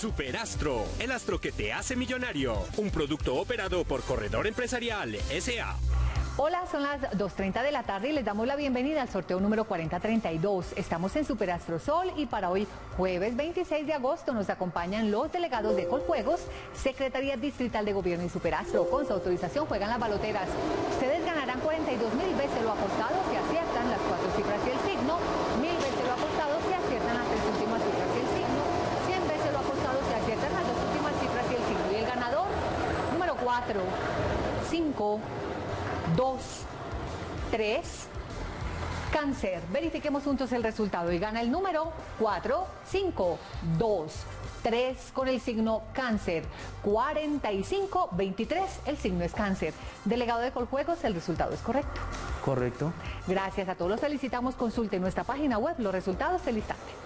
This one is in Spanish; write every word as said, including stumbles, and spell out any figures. Súper Astro, el astro que te hace millonario. Un producto operado por Corredor Empresarial S A Hola, son las dos treinta de la tarde y les damos la bienvenida al sorteo número cuarenta treinta y dos. Estamos en Súper Astro Sol y para hoy, jueves veintiséis de agosto, nos acompañan los delegados de Coljuegos, Secretaría Distrital de Gobierno y Súper Astro. Con su autorización juegan las baloteras. Ustedes ganarán cuarenta y dos mil veces lo apostado si aciertan las cuatro cifras y el signo, mil veces lo apostado si aciertan las tres últimas cifras y el signo, cien veces lo apostado si aciertan las dos últimas cifras y el signo. Y el ganador, número cuatro, cinco, dos, tres, Cáncer. Verifiquemos juntos el resultado y gana el número cuatro, cinco, dos, tres con el signo Cáncer. cuarenta y cinco, veintitrés, el signo es Cáncer. Delegado de Coljuegos, el resultado es correcto. Correcto. Gracias a todos, los felicitamos. Consulte nuestra página web, los resultados del instante.